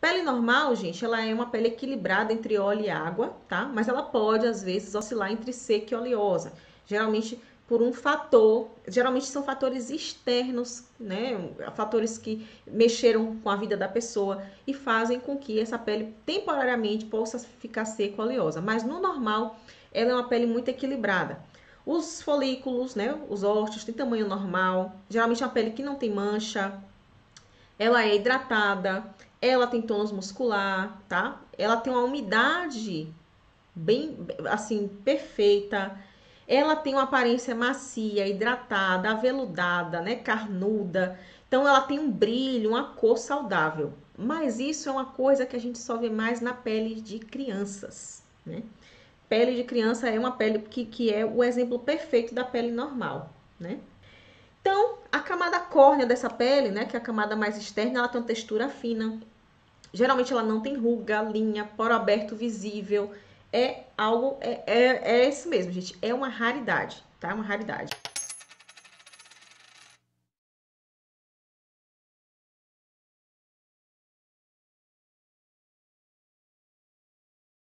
Pele normal, gente, ela é uma pele equilibrada entre óleo e água, tá? Mas ela pode, às vezes, oscilar entre seca e oleosa. Geralmente, por um fator, geralmente são fatores externos, né? Fatores que mexeram com a vida da pessoa e fazem com que essa pele temporariamente possa ficar seca ou oleosa. Mas no normal, ela é uma pele muito equilibrada. Os folículos, né? Os hóspedes têm tamanho normal. Geralmente é uma pele que não tem mancha. Ela é hidratada. Ela tem tônus muscular, tá? Ela tem uma umidade bem, assim, perfeita. Ela tem uma aparência macia, hidratada, aveludada, né? Carnuda. Então, ela tem um brilho, uma cor saudável. Mas isso é uma coisa que a gente só vê mais na pele de crianças, né? Pele de criança é uma pele que é o exemplo perfeito da pele normal, né? Então, a camada córnea dessa pele, né? Que é a camada mais externa, ela tem uma textura fina. Geralmente, ela não tem ruga, linha, poro aberto visível. É algo, é isso mesmo, gente. É uma raridade, tá? É uma raridade.